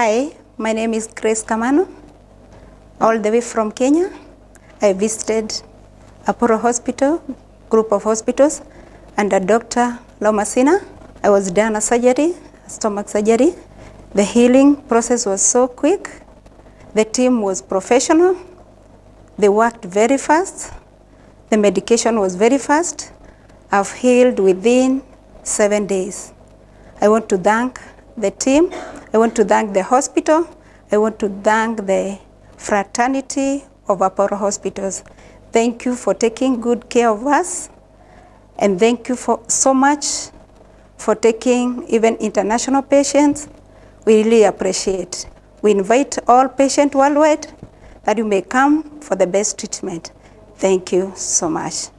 Hi, my name is Grace Kamanu, all the way from Kenya. I visited Apollo Hospital, group of hospitals, under Dr. Rooma Sinha. I was done a surgery, stomach surgery. The healing process was so quick. The team was professional. They worked very fast. The medication was very fast. I've healed within 7 days. I want to thank the team. I want to thank the hospital. I want to thank the fraternity of Apollo Hospitals. Thank you for taking good care of us. And thank you so much for taking even international patients. We really appreciate. We invite all patients worldwide that you may come for the best treatment. Thank you so much.